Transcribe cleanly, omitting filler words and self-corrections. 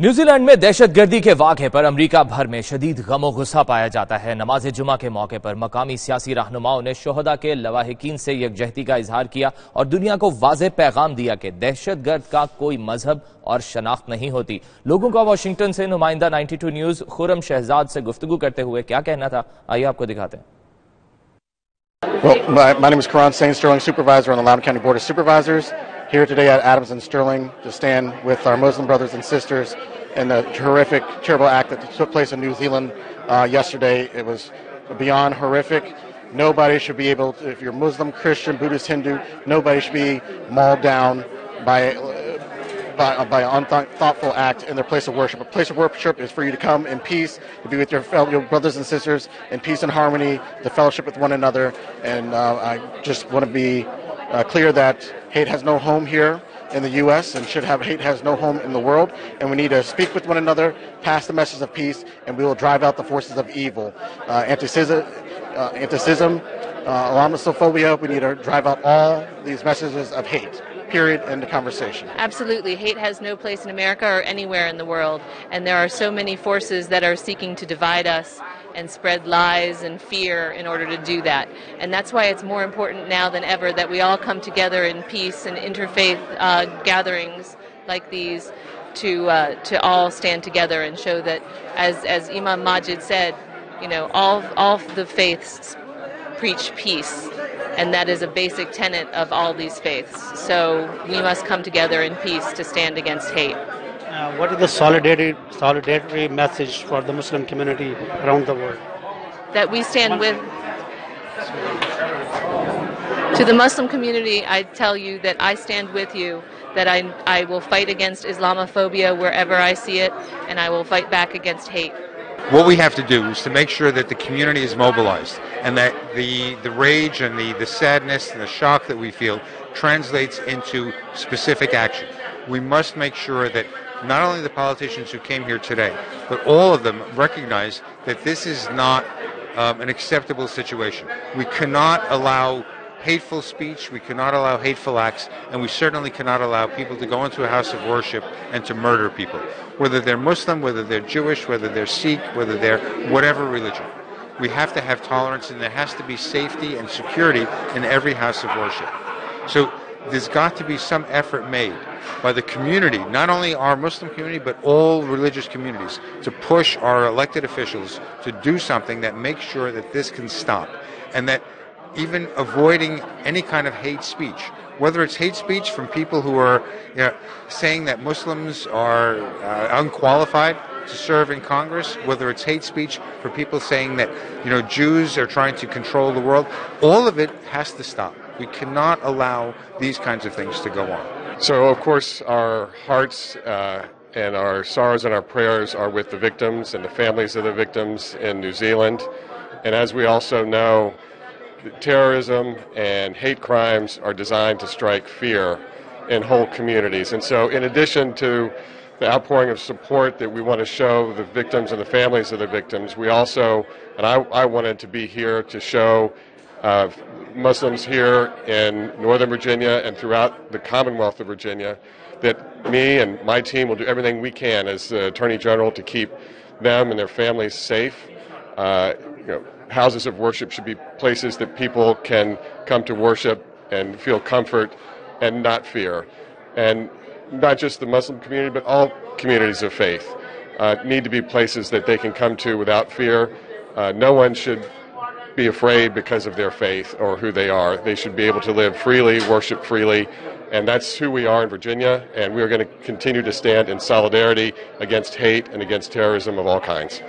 New Zealand में दहशतगर्दी के वाक़े पर अमरीका भर में शदीद गम व गुस्सा पाया जाता है। नमाज जुमा के मौके पर मकामी सियासी रहनुमाओं ने शोहदा के लवाहिकीन से यकजहती का इजहार किया और दुनिया को वाज़ेह पैगाम दिया कि दहशतगर्द का कोई मजहब और शनाख्त नहीं होती। लोगों का वाशिंगटन से नुमाइंदा 92 न्यूज़ खुरम शहजाद से गुफ्तगू करते हुए क्या कहना था, आइए आपको दिखाते हैं। Well, my name is Karan St. Sterling, supervisor on the Loudoun County Board of Supervisors, here today at Adams and Sterling to stand with our Muslim brothers and sisters in the horrific, terrible act that took place in New Zealand yesterday. It was beyond horrific. Nobody should be able to, if you're Muslim, Christian, Buddhist, Hindu, nobody should be mauled down by an unthoughtful act in their place of worship. A place of worship is for you to come in peace, to be with your brothers and sisters in peace and harmony, to fellowship with one another. And I just want to be clear that hate has no home here in the U.S. and hate has no home in the world. And we need to speak with one another, pass the message of peace, and we will drive out the forces of evil. Antisemitism, Islamophobia, we need to drive out all these messages of hate. Period. End of conversation. Absolutely. Hate has no place in America or anywhere in the world, and there are so many forces that are seeking to divide us and spread lies and fear in order to do that. And that's why it's more important now than ever that we all come together in peace and interfaith gatherings like these to all stand together and show that, as Imam Majid said, you know, all the faiths preach peace. And that is a basic tenet of all these faiths. So we must come together in peace to stand against hate. What is the solidarity message for the Muslim community around the world? That we stand with... To the Muslim community, I tell you that I stand with you, that I will fight against Islamophobia wherever I see it, and I will fight back against hate. What we have to do is to make sure that the community is mobilized and that the rage and the sadness and the shock that we feel translates into specific action. We must make sure that not only the politicians who came here today, but all of them recognize that this is not an acceptable situation. We cannot allow hateful speech, we cannot allow hateful acts, and we certainly cannot allow people to go into a house of worship and to murder people, whether they're Muslim, whether they're Jewish, whether they're Sikh, whether they're whatever religion. We have to have tolerance, and there has to be safety and security in every house of worship. So there's got to be some effort made by the community, not only our Muslim community, but all religious communities, to push our elected officials to do something that makes sure that this can stop, and that even avoiding any kind of hate speech, whether it's hate speech from people who are saying that Muslims are unqualified to serve in Congress, whether it's hate speech for people saying that Jews are trying to control the world, all of it has to stop. We cannot allow these kinds of things to go on. So, of course, our hearts and our sorrows and our prayers are with the victims and the families of the victims in New Zealand. And as we also know, terrorism and hate crimes are designed to strike fear in whole communities. And so in addition to the outpouring of support that we want to show the victims and the families of the victims, we also, and I wanted to be here to show Muslims here in Northern Virginia and throughout the Commonwealth of Virginia that me and my team will do everything we can as the Attorney General to keep them and their families safe. Houses of worship should be places that people can come to worship and feel comfort and not fear. And not just the Muslim community, but all communities of faith need to be places that they can come to without fear. No one should be afraid because of their faith or who they are. They should be able to live freely, worship freely, and that's who we are in Virginia, and we are going to continue to stand in solidarity against hate and against terrorism of all kinds.